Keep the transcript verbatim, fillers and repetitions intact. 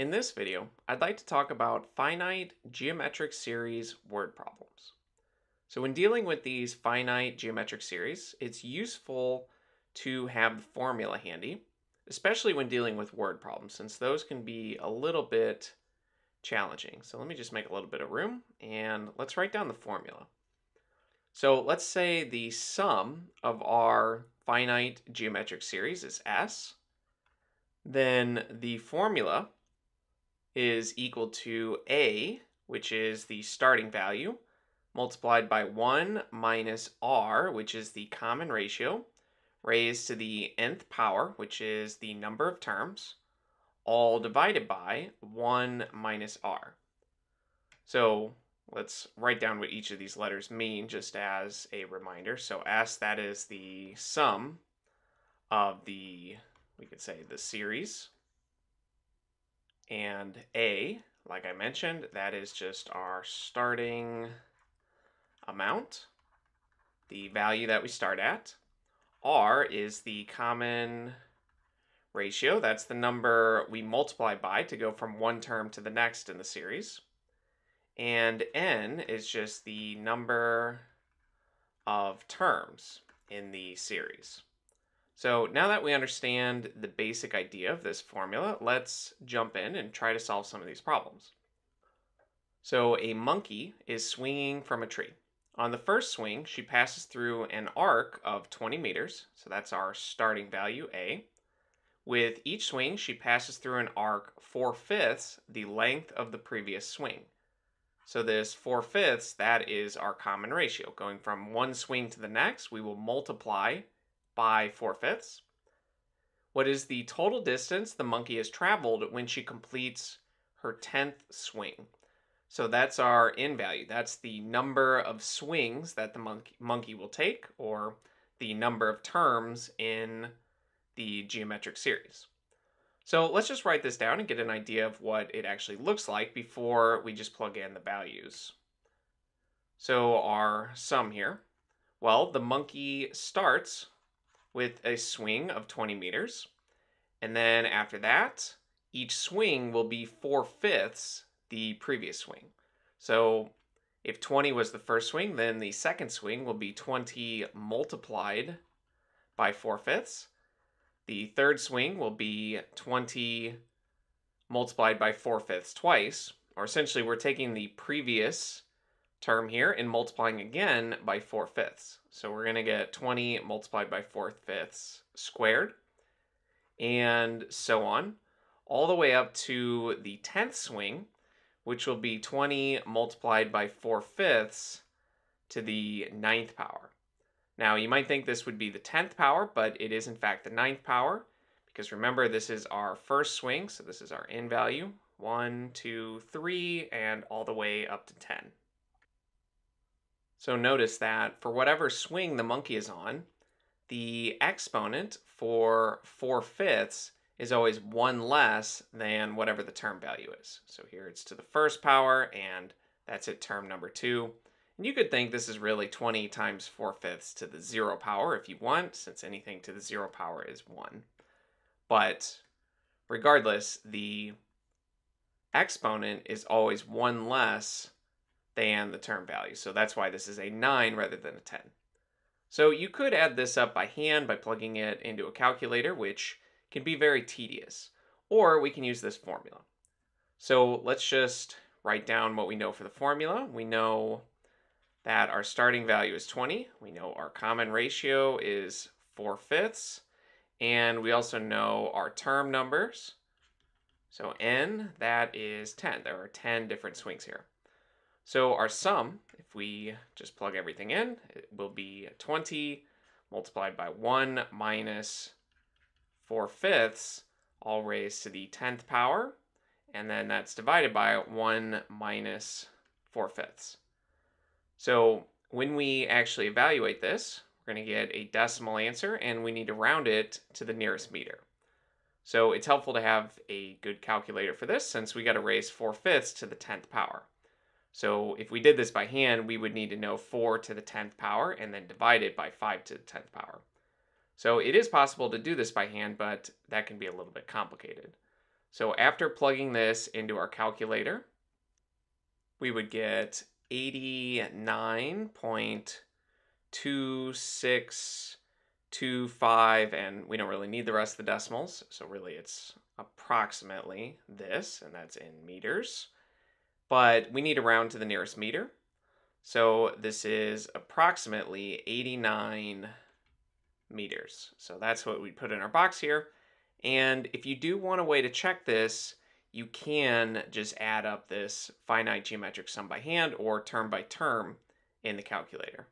In this video, I'd like to talk about finite geometric series word problems. So when dealing with these finite geometric series, it's useful to have the formula handy, especially when dealing with word problems, since those can be a little bit challenging. So let me just make a little bit of room and let's write down the formula. So let's say the sum of our finite geometric series is S. Then the formula is equal to A, which is the starting value, multiplied by one minus R, which is the common ratio, raised to the nth power, which is the number of terms, all divided by one minus R. So let's write down what each of these letters mean just as a reminder. So S, that is the sum of the, we could say the series. And A, like I mentioned, that is just our starting amount, the value that we start at. R is the common ratio. That's the number we multiply by to go from one term to the next in the series. And N is just the number of terms in the series. So now that we understand the basic idea of this formula, let's jump in and try to solve some of these problems. So a monkey is swinging from a tree. On the first swing, she passes through an arc of twenty meters, so that's our starting value, A. With each swing, she passes through an arc four-fifths the length of the previous swing. So this four-fifths, that is our common ratio. Going from one swing to the next, we will multiply by four-fifths. What is the total distance the monkey has traveled when she completes her tenth swing? So that's our N value. That's the number of swings that the monkey, monkey will take, or the number of terms in the geometric series. So let's just write this down and get an idea of what it actually looks like before we just plug in the values. So our sum here, well, the monkey starts with a swing of twenty meters, and then after that, each swing will be four-fifths the previous swing. So if twenty was the first swing, then the second swing will be twenty multiplied by four-fifths. The third swing will be twenty multiplied by four-fifths twice, or essentially we're taking the previous term here and multiplying again by four-fifths. So we're going to get twenty multiplied by four-fifths squared, and so on, all the way up to the tenth swing, which will be twenty multiplied by four-fifths to the ninth power. Now, you might think this would be the tenth power, but it is in fact the ninth power, because remember, this is our first swing, so this is our N value, one, two, three, and all the way up to ten. So notice that for whatever swing the monkey is on, the exponent for four-fifths is always one less than whatever the term value is. So here it's to the first power, and that's at term number two. And you could think this is really twenty times four-fifths to the zero power if you want, since anything to the zero power is one. But regardless, the exponent is always one less than the term value. So that's why this is a nine rather than a ten. So you could add this up by hand by plugging it into a calculator, which can be very tedious, or we can use this formula. So let's just write down what we know for the formula. We know that our starting value is twenty. We know our common ratio is four-fifths, and we also know our term numbers. So N, that is ten. There are ten different swings here. So our sum, if we just plug everything in, it will be twenty multiplied by one minus four-fifths, all raised to the tenth power, and then that's divided by one minus four-fifths. So when we actually evaluate this, we're going to get a decimal answer, and we need to round it to the nearest meter. So it's helpful to have a good calculator for this, since we got to raise four-fifths to the tenth power. So if we did this by hand, we would need to know four to the tenth power, and then divide it by five to the tenth power. So it is possible to do this by hand, but that can be a little bit complicated. So after plugging this into our calculator, we would get eighty-nine point two six two five, and we don't really need the rest of the decimals, so really it's approximately this, and that's in meters. But we need to round to the nearest meter. So this is approximately eighty-nine meters. So that's what we put in our box here. And if you do want a way to check this, you can just add up this finite geometric sum by hand or term by term in the calculator.